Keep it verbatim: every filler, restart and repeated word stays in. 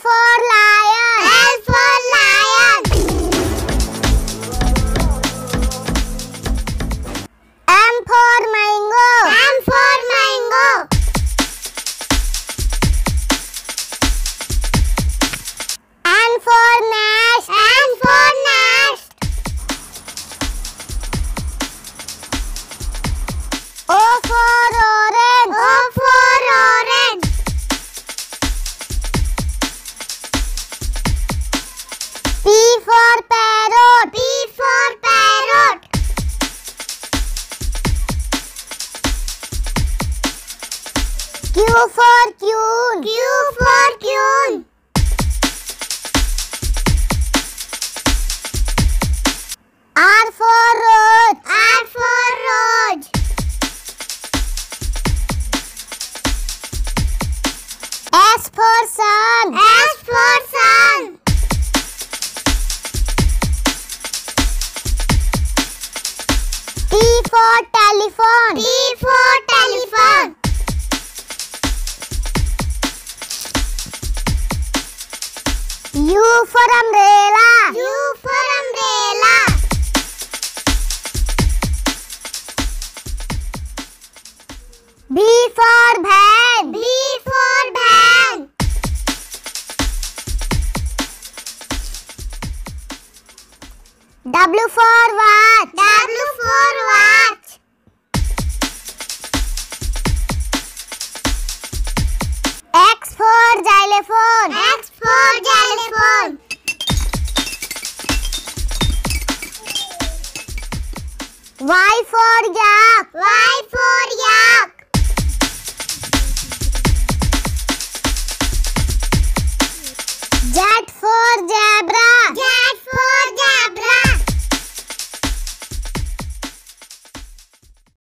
for lion. L for lion. M for mango. M for mango. N for nest. N for nest. O for orange. O for orange. P for parrot. P for parrot. Q for queen. Q for queen. R for rose. R for rose. S for sun. S for sun. T for telephone. T for telephone. U for umbrella. U for umbrella. B for van. B for van. W for watch. W for watch. X for xylophone. X for xylophone. Y for yak. Y for yak. Z for zebra.